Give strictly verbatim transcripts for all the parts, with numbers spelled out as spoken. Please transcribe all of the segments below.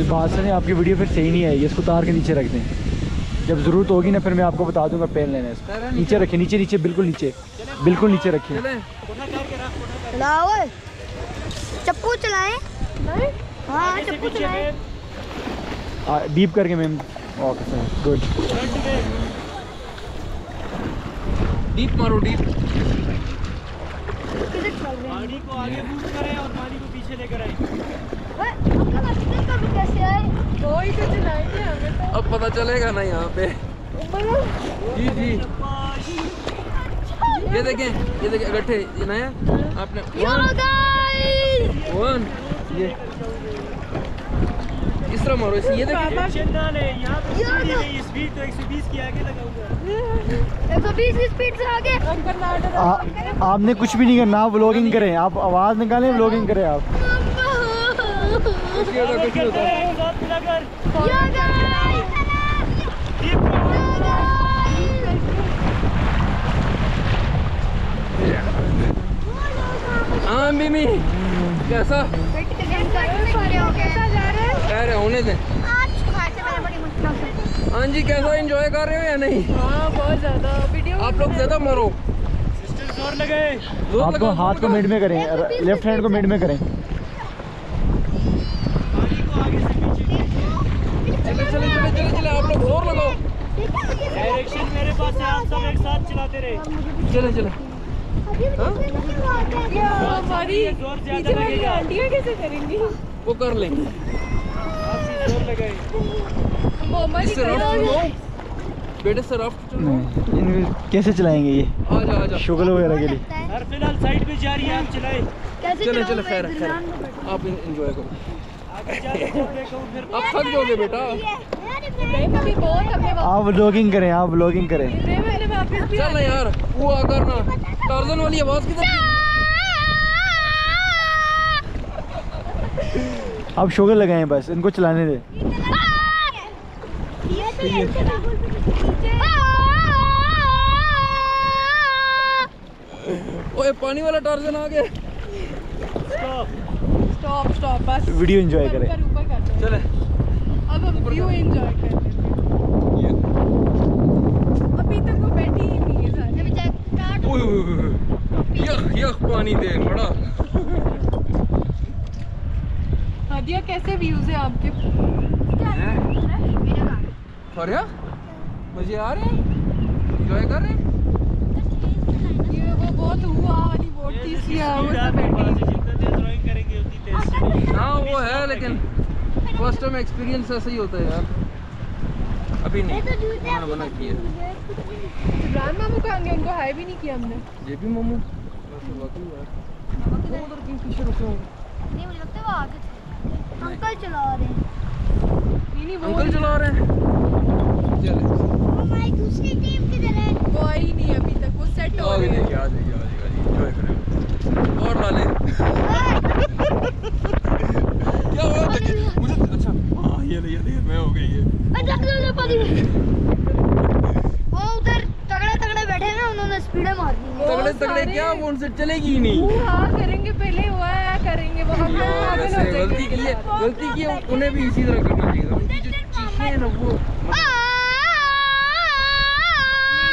इस बात से नहीं, आपकी वीडियो फिर सही नहीं आएगी, इसको तार के नीचे रख दें, जब ज़रूरत होगी ना फिर मैं आपको बता दूंगा पेन लेना है। नीचे रखें, नीचे नीचे बिल्कुल नीचे, बिल्कुल नीचे रखिए। चप्पू चलाएं, हाँ चप्पू चलाएं डीप करके ma'am. Okay sir good, deep मारो डीप, गाड़ी को आगे बूस्ट करें और गाड़ी को पीछे लेकर आए। अब पता चलेगा ना यहाँ पे। जी जी ये देखें, ये देखें गट्ठे ये नया आपने वन ये इस तरह मारो इसे। ये देखिए आपने कुछ भी नहीं करना, आप व्लॉगिंग करें, आप आवाज़ निकालें, व्लॉगिंग करें आप। हाँ मिमी कैसा कह रहे होने दें। हाँ जी कैसा एंजॉय कर रहे हो या नहीं? हाँ बहुत ज़्यादा। वीडियो आप लोग ज़्यादा मारो, जोर लगाए, आपको हाथ को मिड में करें, लेफ्ट हैंड को मिड में करें। चले चले चले चले आप लोग जोर लगाओ, डायरेक्शन मेरे पास है, आप सब एक साथ चलाते रहे। चले चले कैसे करेंगी वो कर लेंगे। बेटे सर आप कैसे चलाएंगे ये? आजा आजा शुगर वगैरह के लिए। हर फिलहाल साइड पे जा रही है, आप चलाए। चले चले खैर खैर आप एंजॉय करो, आप थक जाओगे बेटा। आप व्लॉगिंग करें, आप व्लॉगिंग करें। चल यार वो अगर ना टार्जन वाली आवाज किधर? आप शुगर लगाए बस, इनको चलाने दे। ओए पानी वाला टार्जन आ गया। स्टॉप स्टॉप बस, वीडियो एंजॉय करें। चले अब हम व्यू एंजॉय कर लेते हैं। अभी तक वो बैठी ही नहीं है साथ। ओए यख यख पानी दे बड़ा। हादिया कैसे व्यूज है आपके? और यार मुझे आ रहे हैं, एंजॉय कर रहे हैं। ये वो बहुत हुआ वाली बोट थी, इसलिए वो सब बैठी करेंगे उतनी तेज। हाँ वो है लेकिन फर्स्ट टाइम एक्सपीरियंस ऐसा ही होता है यार। अभी नहीं उन्होंने मना किया। इमरान मामू कहेंगे, उनको हाई भी नहीं किया हमने। ये भी मामू उधर क्यों पीछे रुके हो? नहीं मुझे लगता है वो आगे थे, अंकल चला रहे हैं। नहीं नहीं वो अंकल चला रहे हैं। चले हमारी दूसरी टीम किधर है? वो आई नहीं अभी तक, वो सेट हो गई है। आ जाइए आ जाइए एंजॉय करें और वाले। क्या हुआ मुझे? अच्छा हाँ ये ले, ये ले, मैं हो गई है। अच्छा वो उधर तगड़े तगड़े बैठे ना, उन्होंने स्पीड मार दी। तगड़े तगड़े क्या वो उनसे चलेगी ही नहीं। हाँ करेंगे पहले हुआ करेंगे वो हम लोग। गलती की है, गलती की है, उन्हें भी इसी तरह करना चाहिए। उनकी जो चीखें हैं ना वो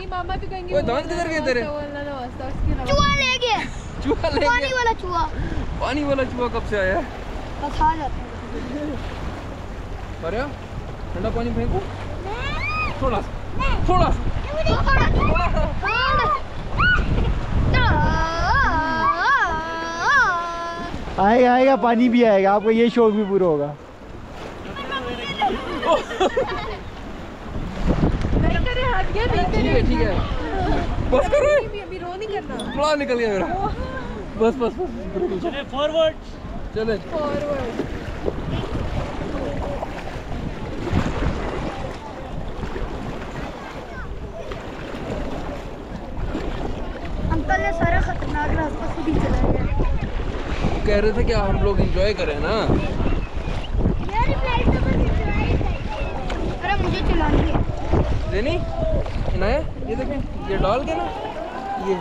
मेरी मामा तो कहेंगे वो दांत किधर गए तेरे? चूहा ले गया, चूहा ले गया। पानी वाला चूहा, पानी वाला चूहा कब से आया? बस आ जाता है। अरे ठंडा पानी फेंको थोड़ा सा, थोड़ा सा आएगा आएगा, पानी भी आएगा, आपका ये शौक भी पूरा होगा। ठीक है बस करो, बड़ा निकल गया मेरा। बस बस बस चले फॉरवर्ड, चले फॉरवर्ड। अंकल ने सारा खतरनाक रास्ता खुद ही चला गया। कह रहे थे कि हम लोग एंजॉय करें ना। मेरी फ्लाइट तो बस एंजॉय करें। अरे मुझे चलानी है। लेनी इनाया ये देखें, ये डाल के ना ये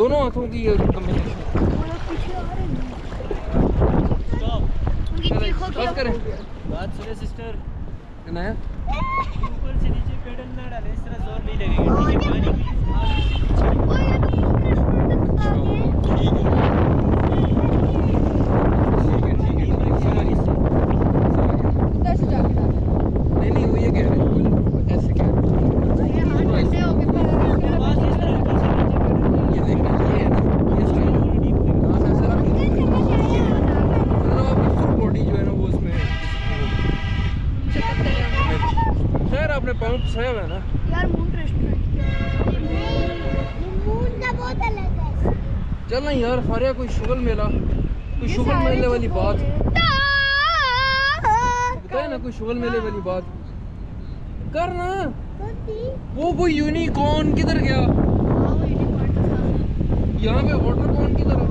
दोनों हाथों की ये कॉम्बिनेशन। बात सुने सिस्टर, ऊपर से नीचे पेडल ना डाले, इस तरह जोर नहीं है ना यार। मून रेस्टोरेंट बहुत अलग है। चल ना यार फारिया, कोई शुगर मेला, कोई शुगर मेले वाली बात बताए ना, कोई शुगर मेले वाली बात कर ना। वो वो यूनिकॉर्न किधर गया? यहाँ पे वाटर कॉर्न किधर है?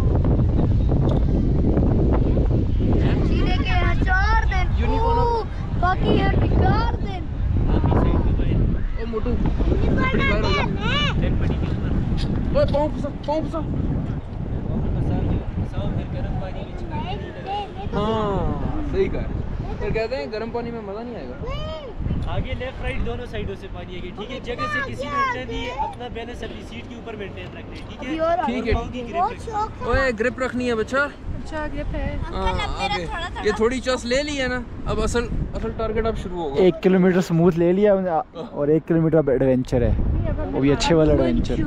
मोटू बड़ी बार हो गया टेन पड़ी के ऊपर। ओए पांव फसा, पांव फसा, पांव फसा फसा फिर गरम पानी में। हां सही कहा, फिर कहते हैं गरम पानी में मजा नहीं आएगा। आगे लेफ्ट राइट दोनों साइडों से पानी आएगी, ठीक है। जगह से किसी ने उठने दी, अपना बैलेंस अपनी सीट के ऊपर मेंटेन रखना है, ठीक है ठीक है ठीक है। ओए ग्रिप रखनी है बच्चा, अच्छा ग्रिप है अंकल। ये थोड़ी चॉस ले ली है ना, अब असल असल टारगेट अब शुरू होगा। एक किलोमीटर स्मूथ ले लिया और एक किलोमीटर अब एडवेंचर है, वो भी अच्छे वाला एडवेंचर।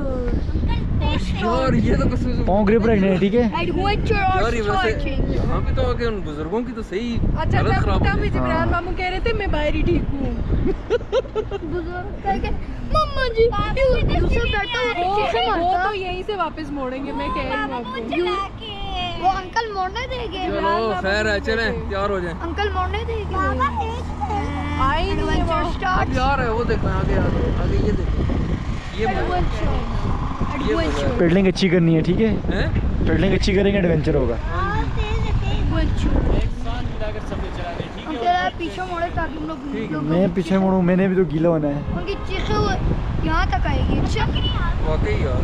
यार ये तो बस पांव ग्रिप रखने हैं, ठीक है। यार वैसे यहां पे तो आके उन बुजुर्गों की तो सही हालत खराब है। जिब्रान मामू कह रहे थे मैं बाहर ही ठीक हूं। बुजुर्ग कह के मम्मा जी दूसरा बैठा है, वो तो यहीं से वापस मोड़ेंगे। मैं कह रहा हूं वो अंकल मोड़ने देंगे। चलो खैर है, चलें तैयार हो जाएं। अंकल मोड़ने देंगे। बाबा एक आई एडवेंचर स्टार्ट यार है, वो देखो आगे आगे आगे ये देखो, ये एडवेंचर। पेडलिंग अच्छी करनी है, ठीक है हैं, पेडलिंग अच्छी करेंगे एडवेंचर होगा। हां तेज एडवेंचर एक साथ मिलाकर सब चला रहे, ठीक है। अंकल आप पीछे मोड़े ताकि हम लोग। मैं पीछे मोड़ूं? मैंने भी तो गीला होना है। उनकी चीखों यहां तक आएगी। अच्छा वाकई यार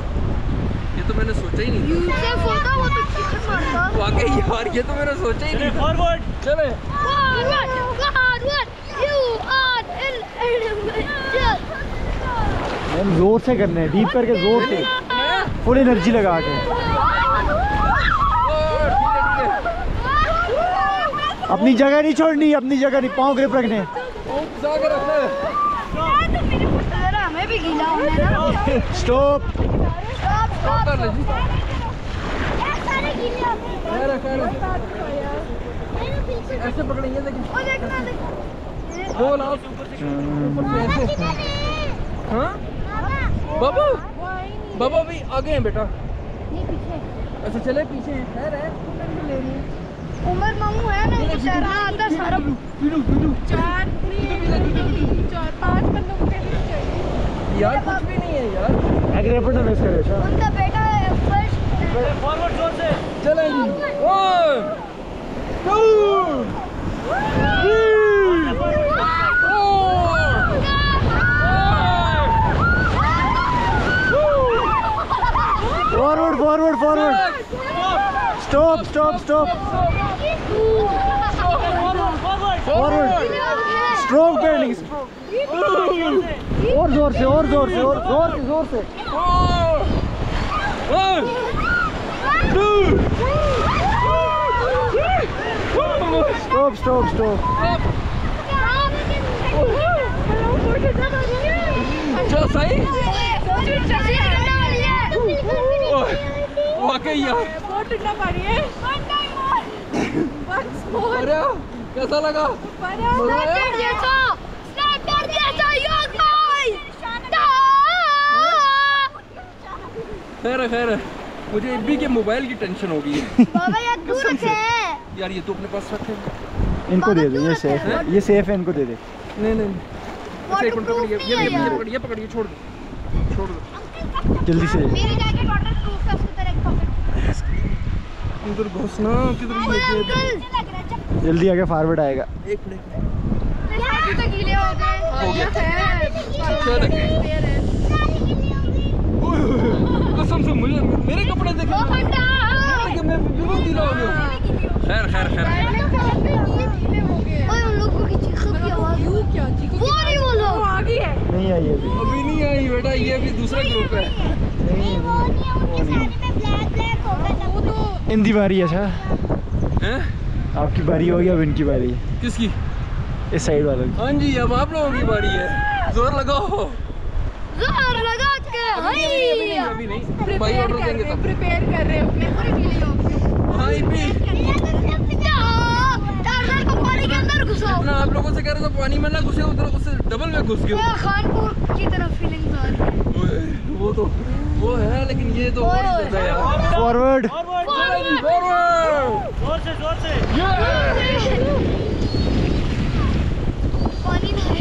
ये तो मैंने सोचा ही नहीं था। बोलता वो तो किक मारता वाकई यार, ये तो मैंने सोचा ही नहीं। फॉरवर्ड चले, forward forward you R L adventure. हम जोर से करने हैं, डीप करके जोर से, फुल एनर्जी लगा के। अपनी जगह नहीं छोड़नी, अपनी जगह नहीं, पांव ग्रिप रखने। हमें भी गीला होना है ना। स्टॉप कर ले जी। सारे गीले हो गए। अरे कर ले। ऐसे पकड़ें, ये देखो। ओ देखना देखो। दो लाओ ऊपर से, ऊपर से ऐसे। हां? बाबू। बाबू भी आगे हैं बेटा। नहीं पीछे। अच्छा चले पीछे हैं। खैर है, उधर भी ले ली। उमर मामू है ना, ये सारा आता सारा पीलू पीलू चार नहीं चार पांच बंदों को पहले चाहिए। यार कुछ भी नहीं है यार। एग्रेपट में मिस करे। उनका बेटा फर्स्ट फॉरवर्ड जोर से चले। One two three forward forward forward. Stop stop stop forward. Stroke paddling stroke. और जोर से और जोर से और जोर से जोर से। Stop stop stop. अच्छा सही वाकई यार बहुत ठंडा पानी है। अरे कैसा लगा? खैर खैर मुझे अभी के मोबाइल की टेंशन हो गई है। बाबा यार दूर रखे यार, ये तो अपने पास रखे, इनको दे दे, ये सेफ है, ये सेफ है, इनको दे दे। नहीं नहीं एक मिनट रुक, ये ये पकड़, ये पकड़, ये छोड़ दो छोड़ दो जल्दी से। मेरे जैकेट वाटर प्रूफ है, उसको तेरे पॉकेट इधर घुस ना, किधर ये जल्दी आगे फॉरवर्ड आएगा। एक मिनट ये तो गीले हो गए। कसम से मुझे मेरे कपड़े देखे, में जरूर ढीला हो गया। खैर खैर खैर उन लोगों की चीखों की आवाज क्या वो नहीं वो लोग आ गई है नहीं आई अभी अभी नहीं आई बेटा ये अभी दूसरा ग्रुप है नहीं वो नहीं उनकी साड़ी में ब्लैक ब्लैक होगा सब वो तो इनकी बारी है सर हैं आपकी बारी होगी अब इनकी बारी है किसकी इस साइड वालों की हां जी अब आप लोगों की बारी है जोर लगाओ जोर लगाओ के हाय अभी नहीं भाई ऑर्डर देंगे तो प्रिपेयर कर रहे हैं अपने पूरी ढीली हो गई हाय भी तारदार को पानी के अंदर घुसो ना आप लोगों से कह रहे तो पानी में ना घुसे उधर उससे डबल में घुस गए खानपुर की तरफ फीलिंग्स आ रही है वो तो वो है लेकिन ये तो और ज्यादा है फॉरवर्ड फॉरवर्ड फॉरवर्ड जोर से जोर से पानी नहीं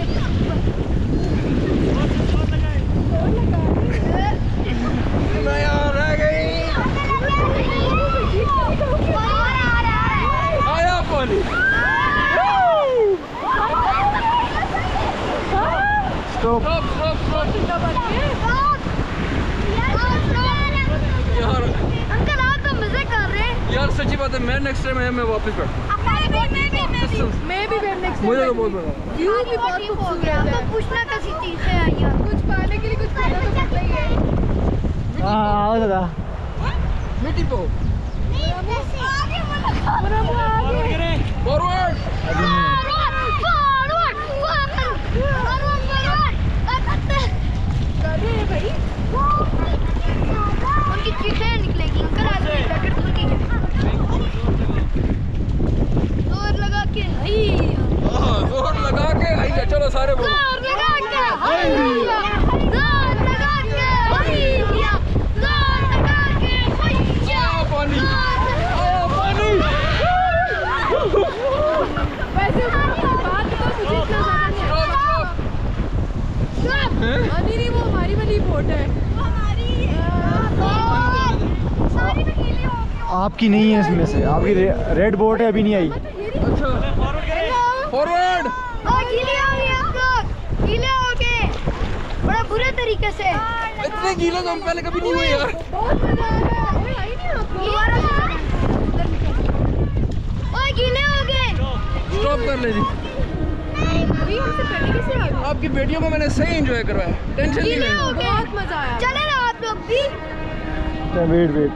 मैं यार रह गई आया पानी स्टॉप यार अंकल आप तो मजे कर रहे हैं यार सच्ची बात है मैं नेक्स्ट टाइम आया मैं वापस बैठूं मैं भी मैं नेक्स्ट मुझे तो बहुत मजा क्यों भी बहुत खूबसूरत है पूछना का सिटी से आई है कुछ पाने के लिए कुछ खाना तो मिलता ही है हां आओ दादा मिट्टी पो नहीं वैसे आगे मत आगे forward forward forward forward forward दादी भाई उनकी चीखें निकलेगी अंकल आज लेकर जोर लगा के आई है चलो सारे बोलो जोर लगा के आई जोर लगा के आई जोर लगा के आई आओ पानी आओ पानी वैसे बात तो मुझे इतना समझ नहीं आ रही है वो हमारी वाली बोट है हमारी सारी में गीली हो गई आपकी नहीं है इसमें से आपकी रेड बोट है अभी नहीं आई फॉरवर्ड और गीले हो गए हम लोग गीले हो गए बड़ा बुरे तरीके से इतने गीले तो हम पहले कभी नहीं हुए यार बहुत मजा आ रहा है आई नहीं आप लोग और गीले हो गए स्टॉप कर ले जी अभी हमसे पहले कैसे आ गए आपकी बेटियों को मैंने सही एंजॉय करवाया टेंशन नहीं गीले हो गए बहुत मजा आया चले ना आप लोग भी वेट वेट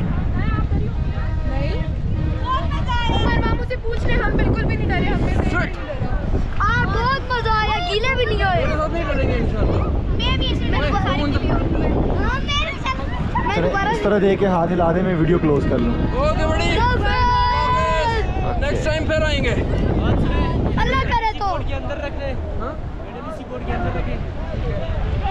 नहीं बहुत मजा आया पर मामू से पूछ ले हम बिल्कुल भी नहीं डरे हमने बहुत मजा आया गीले भी नहीं होए हम नहीं करेंगे इंशाल्लाह मैं भी इसमें मेरे को सारी गीली हो हां मेरे साथ मैं दोबारा इस तरह देके हाथ हिला दे मैं वीडियो क्लोज कर लूं ओके बड़ी नेक्स्ट टाइम फिर आएंगे अल्लाह करे तो बोर्ड के अंदर रख ले हां मैंने इसी बोर्ड के अंदर रखे